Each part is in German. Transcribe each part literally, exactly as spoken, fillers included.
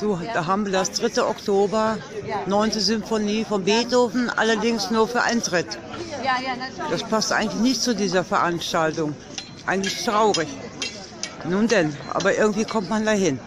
So, da haben wir das dritte Oktober, neunte Symphonie von Beethoven, allerdings nur für Eintritt. Das passt eigentlich nicht zu dieser Veranstaltung. Eigentlich traurig. Nun denn, aber irgendwie kommt man dahin.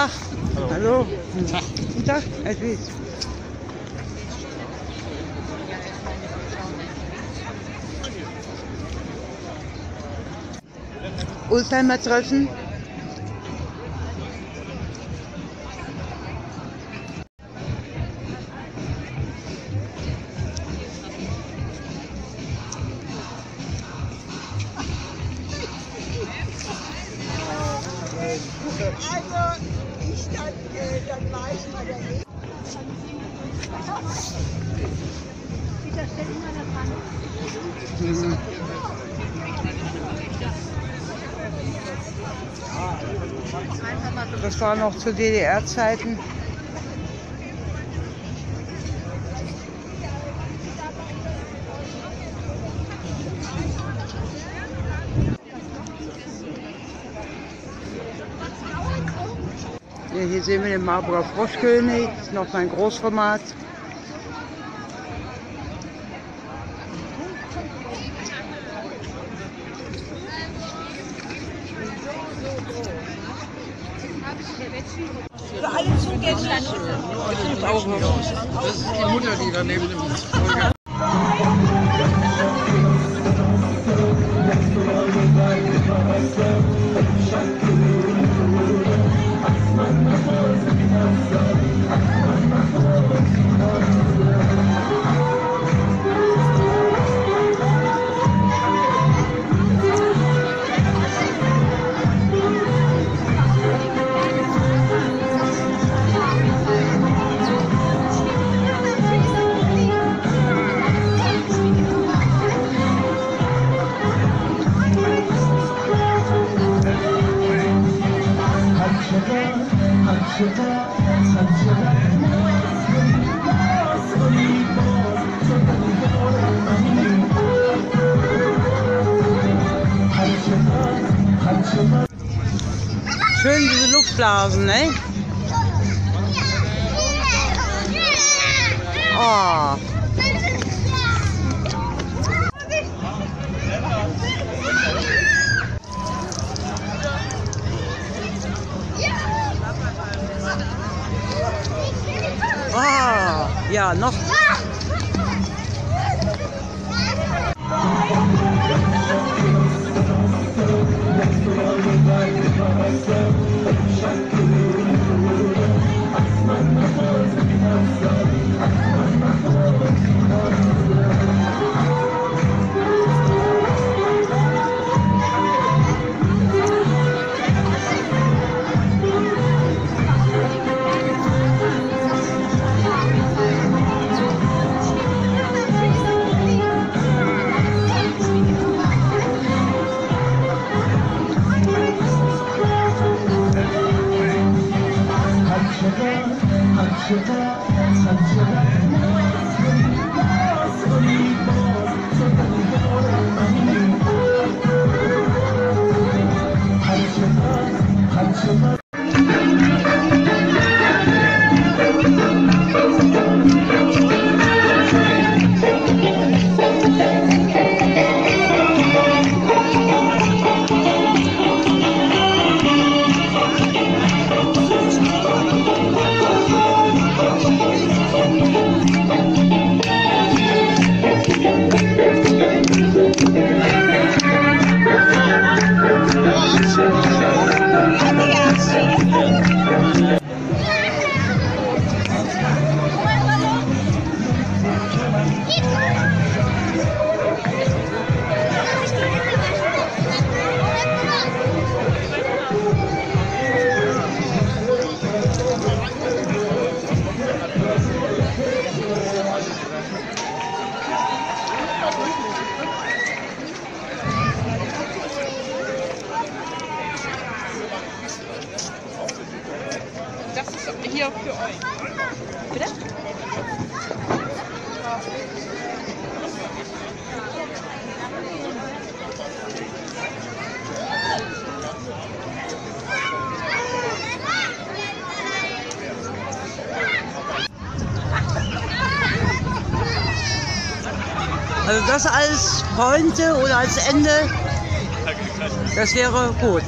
Ach, hallo. Hallo. Guten Tag. Guten Tag, Herr Schmidt. Ulstein mal treffen. Also, ich dann, äh, dann war ich mal der Weg. Mhm. Das war noch zu D D R-Zeiten. Hier sehen wir den Marburger Froschkönig, das ist noch sein Großformat. Für alle Zugänger. Das ist die Mutter, die daneben ist. Schön diese Luftblasen, ne? Oh. Ah, ja, noch. hier für euch. Bitte? Also das als Pointe oder als Ende, das wäre gut.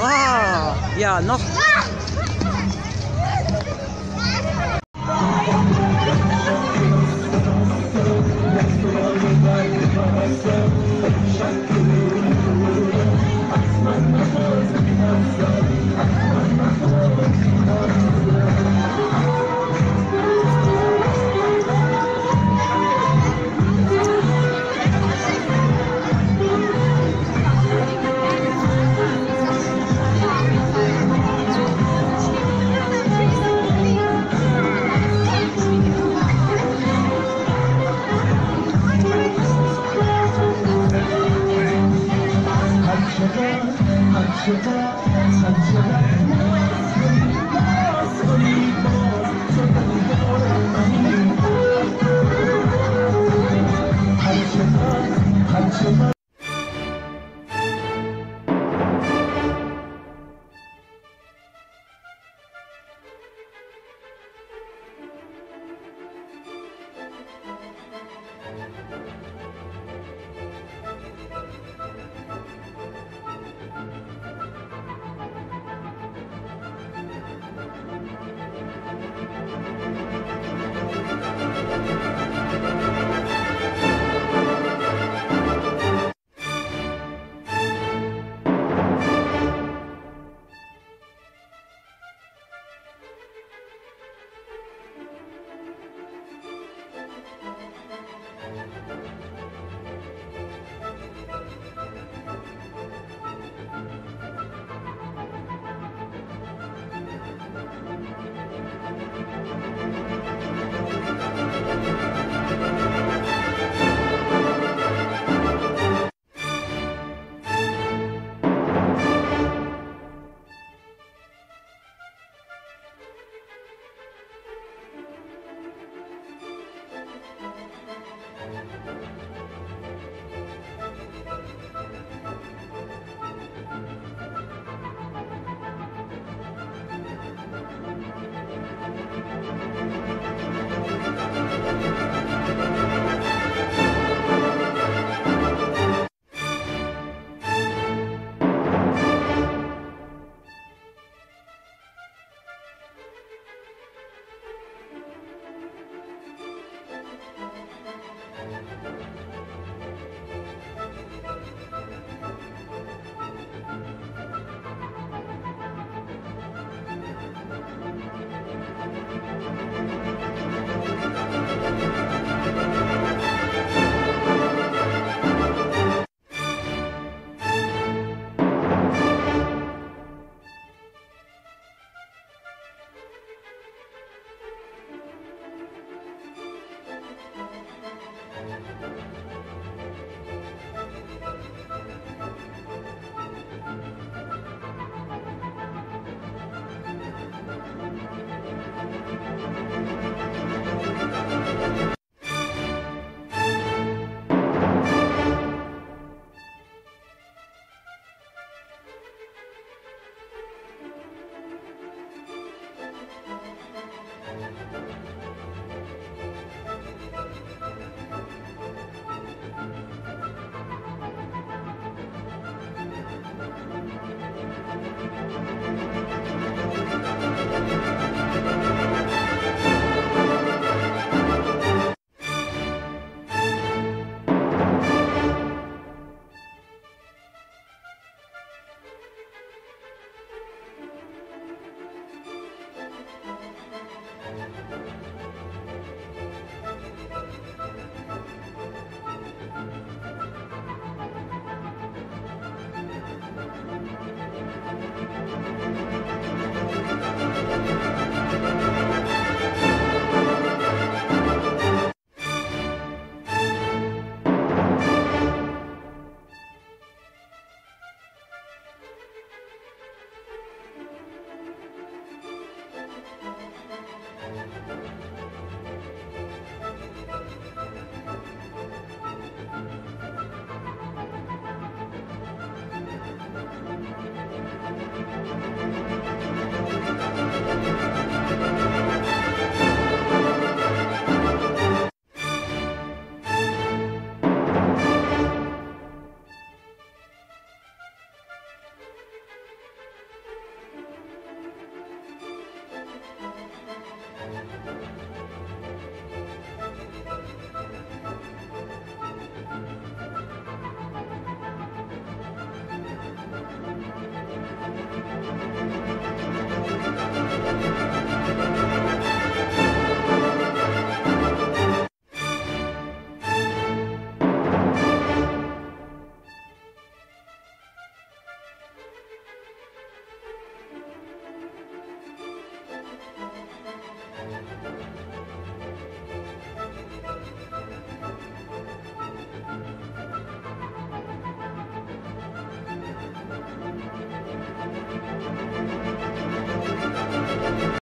Ah, ja, noch. Thank you.